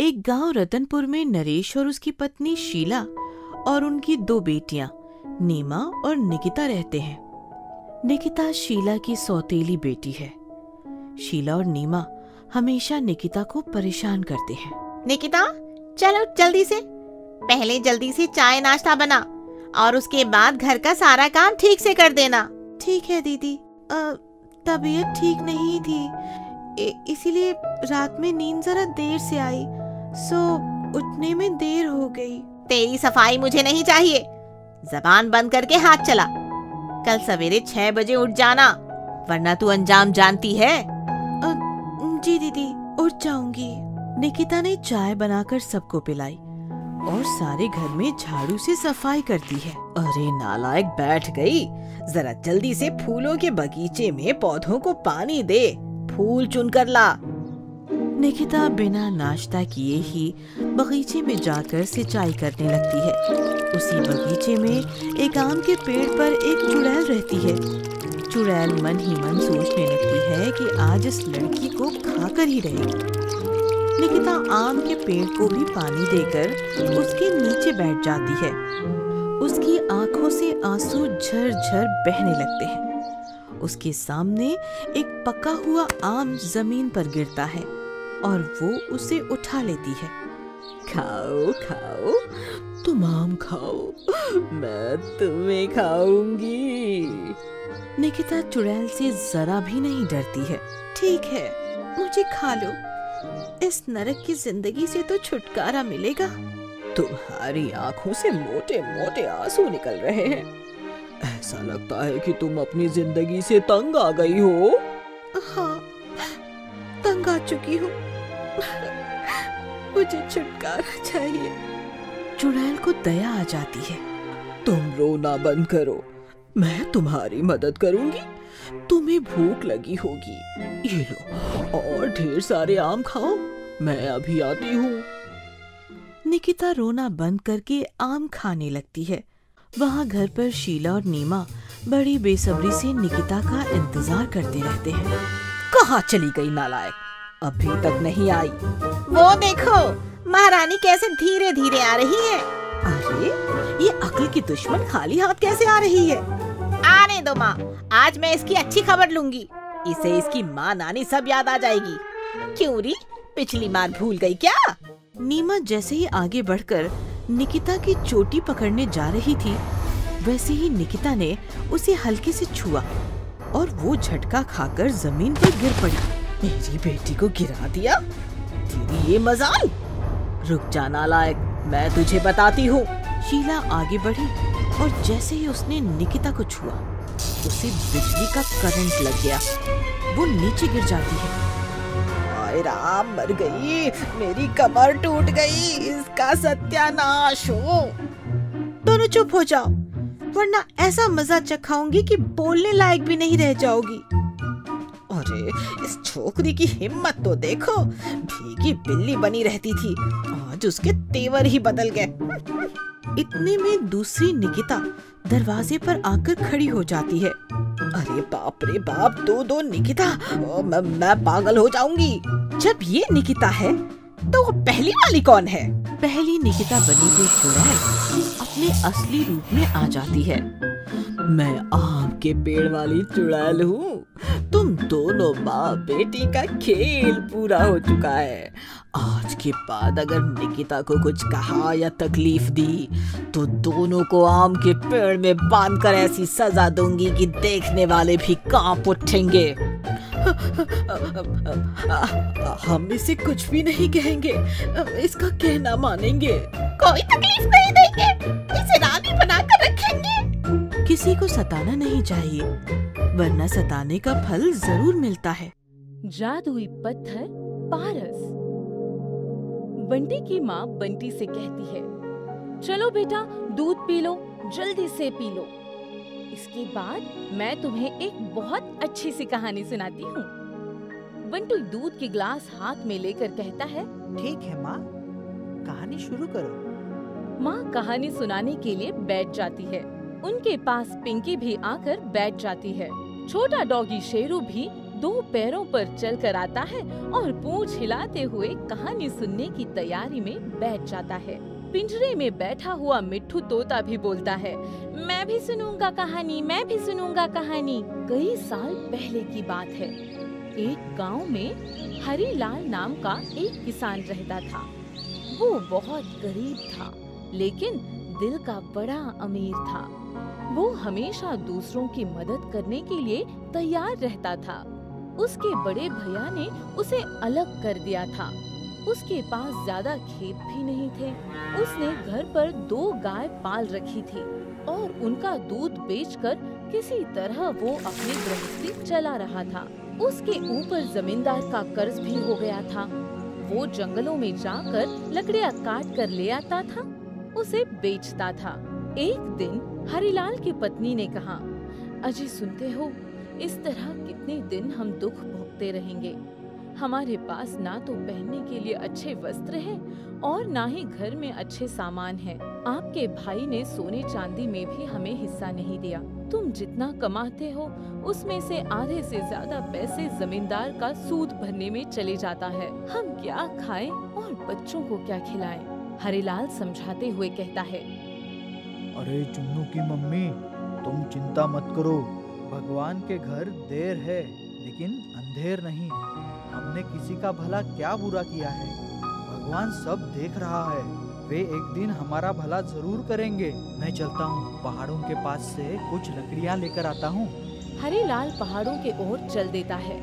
एक गांव रतनपुर में नरेश और उसकी पत्नी शीला और उनकी दो बेटियां नीमा और निकिता रहते हैं। निकिता शीला की सौतेली बेटी है। शीला और नीमा हमेशा निकिता को परेशान करते हैं। निकिता, चलो जल्दी से, पहले जल्दी से चाय नाश्ता बना और उसके बाद घर का सारा काम ठीक से कर देना। ठीक है दीदी, तबीयत ठीक नहीं थी इसीलिए रात में नींद जरा देर से आई, सो उठने में देर हो गई। तेरी सफाई मुझे नहीं चाहिए। जबान बंद करके हाथ चला। कल सवेरे 6 बजे उठ जाना, वरना तू अंजाम जानती है। जी दीदी, उठ जाऊंगी। निकिता ने चाय बनाकर सबको पिलाई और सारे घर में झाड़ू से सफाई करती है। अरे नालायक, बैठ गई। जरा जल्दी से फूलों के बगीचे में पौधों को पानी दे, फूल चुनकर ला। निकिता बिना नाश्ता किए ही बगीचे में जाकर सिंचाई करने लगती है। उसी बगीचे में एक आम के पेड़ पर एक चुड़ैल रहती है। चुड़ैल मन ही मन सोचने लगती है कि आज इस लड़की को खाकर ही रहेगी। निकिता आम के पेड़ को भी पानी देकर उसके नीचे बैठ जाती है। उसकी आंखों से आंसू झर झर बहने लगते हैं। उसके सामने एक पका हुआ आम जमीन पर गिरता है और वो उसे उठा लेती है। खाओ खाओ, तुम आम खाओ, मैं तुम्हें खाऊंगी। निकिता चुड़ैल से जरा भी नहीं डरती है। ठीक है, मुझे खा लो, इस नरक की जिंदगी से तो छुटकारा मिलेगा। तुम्हारी आंखों से मोटे मोटे आंसू निकल रहे हैं। ऐसा लगता है कि तुम अपनी जिंदगी से तंग आ गई हो। हाँ, तंग आ चुकी हूँ। मुझे छुटकारा चाहिए। चुड़ैल को दया आ जाती है। तुम रोना बंद करो, मैं तुम्हारी मदद करूँगी। तुम्हें भूख लगी होगी, ये लो और ढेर सारे आम खाओ। मैं अभी आती हूँ। निकिता रोना बंद करके आम खाने लगती है। वहाँ घर पर शीला और नीमा बड़ी बेसब्री से निकिता का इंतजार करते रहते हैं। कहाँ चली गई नालायक, अभी तक नहीं आई। वो देखो महारानी कैसे धीरे धीरे आ रही है। अरे ये अकल की दुश्मन खाली हाथ कैसे आ रही है। आने दो माँ, आज मैं इसकी अच्छी खबर लूंगी। इसे इसकी माँ नानी सब याद आ जाएगी। क्यों री, पिछली बार भूल गयी क्या? नीमा जैसे ही आगे बढ़कर निकिता की चोटी पकड़ने जा रही थी, वैसे ही निकिता ने उसे हल्के से छुआ और वो झटका खाकर जमीन पर गिर पड़ी। मेरी बेटी को गिरा दिया, तेरी ये मजाल। रुक जाना लायक, मैं तुझे बताती हूँ। शीला आगे बढ़ी और जैसे ही उसने निकिता को छुआ, उसे बिजली का करंट लग गया। वो नीचे गिर जाती है। राम, मर गई, मेरी कमर टूट गई, इसका सत्यानाश हो। दोनों चुप हो जाओ, वरना ऐसा मजा चखाऊंगी कि बोलने लायक भी नहीं रह जाओगी। अरे इस छोकरी की हिम्मत तो देखो, भीगी बिल्ली बनी रहती थी, आज उसके तेवर ही बदल गए। इतने में दूसरी निकिता दरवाजे पर आकर खड़ी हो जाती है। अरे बाप रे बाप, दो निकिता, मैं पागल हो जाऊंगी। जब ये निकिता है तो वो पहली वाली कौन है? पहली निकिता बनी हुई चुड़ैल अपने असली रूप में आ जाती है। मैं आम के पेड़ वाली चुड़ैल हूँ। तुम दोनों माँ बेटी का खेल पूरा हो चुका है। आज के बाद अगर निकिता को कुछ कहा या तकलीफ दी तो दोनों को आम के पेड़ में बांधकर ऐसी सजा दूंगी कि देखने वाले भी कांप उठेंगे। हम इसे कुछ भी नहीं कहेंगे, इसका कहना मानेंगे, कोई तकलीफ नहीं देंगे, इसे रानी बनाकर रखेंगे। किसी को सताना नहीं चाहिए, वरना सताने का फल जरूर मिलता है। जादुई पत्थर पारस। बंटी की माँ बंटी से कहती है, चलो बेटा दूध पी लो, जल्दी से पी लो, इसके बाद मैं तुम्हें एक बहुत अच्छी सी कहानी सुनाती हूँ। बंटू दूध के ग्लास हाथ में लेकर कहता है, ठीक है माँ, कहानी शुरू करो। माँ कहानी सुनाने के लिए बैठ जाती है। उनके पास पिंकी भी आकर बैठ जाती है। छोटा डॉगी शेरू भी दो पैरों पर चल कर आता है और पूंछ हिलाते हुए कहानी सुनने की तैयारी में बैठ जाता है। पिंजरे में बैठा हुआ मिट्ठू तोता भी बोलता है, मैं भी सुनूंगा कहानी, मैं भी सुनूंगा कहानी। कई साल पहले की बात है, एक गांव में हरीलाल नाम का एक किसान रहता था। वो बहुत गरीब था लेकिन दिल का बड़ा अमीर था। वो हमेशा दूसरों की मदद करने के लिए तैयार रहता था। उसके बड़े भैया ने उसे अलग कर दिया था। उसके पास ज्यादा खेत भी नहीं थे। उसने घर पर 2 गाय पाल रखी थी और उनका दूध बेचकर किसी तरह वो अपनी गृहस्थी चला रहा था। उसके ऊपर जमींदार का कर्ज भी हो गया था। वो जंगलों में जाकर लकड़ियाँ काट कर ले आता था, उसे बेचता था। एक दिन हरिलाल की पत्नी ने कहा, अजी सुनते हो, इस तरह कितने दिन हम दुख भोगते रहेंगे। हमारे पास ना तो पहनने के लिए अच्छे वस्त्र हैं और ना ही घर में अच्छे सामान हैं। आपके भाई ने सोने चांदी में भी हमें हिस्सा नहीं दिया। तुम जितना कमाते हो उसमें से आधे से ज्यादा पैसे जमींदार का सूद भरने में चले जाता है। हम क्या खाएं और बच्चों को क्या खिलाएं? हरिलाल समझाते हुए कहता है, अरे चुन्नू की मम्मी, तुम चिंता मत करो। भगवान के घर देर है लेकिन अंधेर नहीं। हमने किसी का भला क्या बुरा किया है? भगवान सब देख रहा है, वे एक दिन हमारा भला जरूर करेंगे। मैं चलता हूँ, पहाड़ों के पास से कुछ लकड़ियाँ लेकर आता हूँ। हरिलाल पहाड़ों के ओर चल देता है।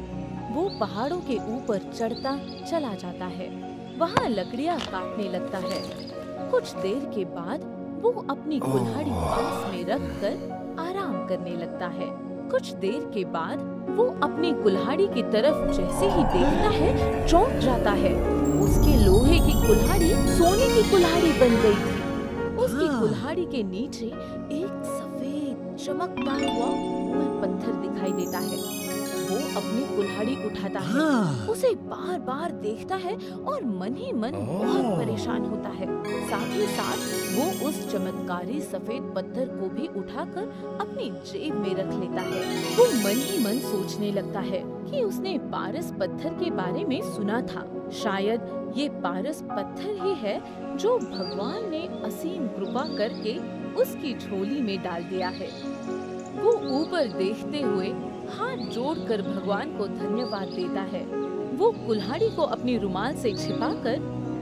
वो पहाड़ों के ऊपर चढ़ता चला जाता है, वहाँ लकड़ियाँ काटने लगता है। कुछ देर के बाद वो अपनी कुल्हाड़ी पास में रखकर आराम करने लगता है। कुछ देर के बाद वो अपनी कुल्हाड़ी की तरफ जैसे ही देखता है चौंक जाता है। उसके लोहे की कुल्हाड़ी सोने की कुल्हाड़ी बन गई थी। उसकी कुल्हाड़ी के नीचे एक सफेद चमकदार हुआ गोल पत्थर दिखाई देता है। वो अपनी कुल्हाड़ी उठाता है, उसे बार बार देखता है और मन ही मन बहुत परेशान होता है। साथ ही साथ वो उस चमत्कारी सफेद पत्थर को भी उठाकर अपनी जेब में रख लेता है। वो मन ही मन सोचने लगता है कि उसने पारस पत्थर के बारे में सुना था। शायद ये पारस पत्थर ही है जो भगवान ने असीम कृपा करके उसकी झोली में डाल दिया है। वो ऊपर देखते हुए हाथ जोड़कर भगवान को धन्यवाद देता है। वो कुल्हाड़ी को अपनी रुमाल से छिपाकर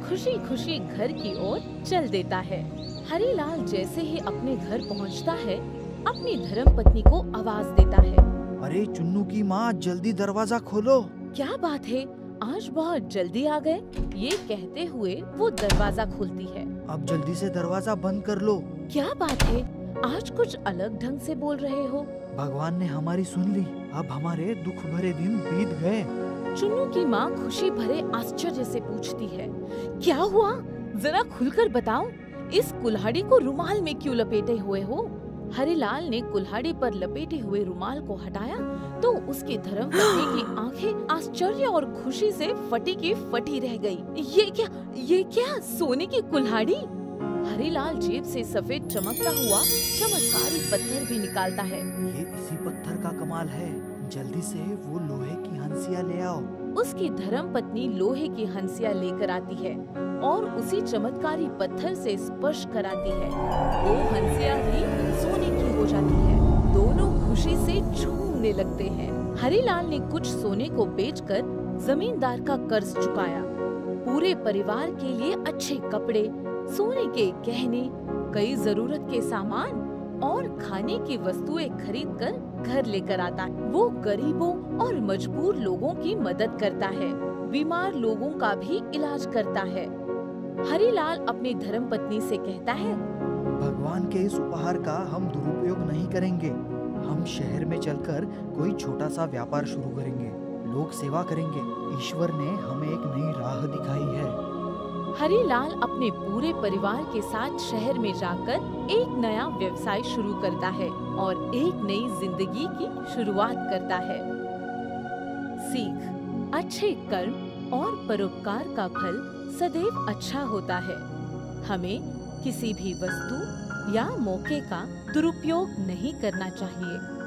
खुशी खुशी घर की ओर चल देता है। हरिलाल जैसे ही अपने घर पहुंचता है, अपनी धर्मपत्नी को आवाज देता है, अरे चुन्नू की माँ, जल्दी दरवाजा खोलो। क्या बात है, आज बहुत जल्दी आ गए। ये कहते हुए वो दरवाजा खोलती है। अब जल्दी से दरवाजा बंद कर लो। क्या बात है, आज कुछ अलग ढंग से बोल रहे हो। भगवान ने हमारी सुन ली, अब हमारे दुख भरे दिन बीत गए। चुन्नू की माँ खुशी भरे आश्चर्य से पूछती है, क्या हुआ, जरा खुलकर बताओ। इस कुल्हाड़ी को रुमाल में क्यों लपेटे हुए हो? हरिलाल ने कुल्हाड़ी पर लपेटे हुए रुमाल को हटाया तो उसकी धर्मपत्नी की आंखें आश्चर्य और खुशी से फटी की फटी रह गई। ये क्या सोने की कुल्हाड़ी? हरिलाल जेब से सफेद चमकता हुआ चमत्कारी पत्थर भी निकालता है। ये इसी पत्थर का कमाल है, जल्दी से वो लोहे की हंसिया ले आओ। उसकी धर्मपत्नी लोहे की हंसिया लेकर आती है और उसी चमत्कारी पत्थर से स्पर्श कराती है। वो हंसिया भी सोने की हो जाती है। दोनों खुशी से झूमने लगते हैं। हरिलाल ने कुछ सोने को बेचकर जमींदार का कर्ज चुकाया। पूरे परिवार के लिए अच्छे कपड़े, सोने के गहने, कई जरूरत के सामान और खाने की वस्तुएं खरीदकर घर लेकर आता है। वो गरीबों और मजबूर लोगों की मदद करता है, बीमार लोगों का भी इलाज करता है। हरिलाल अपनी धर्मपत्नी से कहता है, भगवान के इस उपहार का हम दुरुपयोग नहीं करेंगे। हम शहर में चलकर कोई छोटा सा व्यापार शुरू करेंगे, लोग सेवा करेंगे। ईश्वर ने हमें एक नई राह दिखाई है। हरिलाल अपने पूरे परिवार के साथ शहर में जाकर एक नया व्यवसाय शुरू करता है और एक नई जिंदगी की शुरुआत करता है। सीख: अच्छे कर्म और परोपकार का फल सदैव अच्छा होता है। हमें किसी भी वस्तु या मौके का दुरुपयोग नहीं करना चाहिए।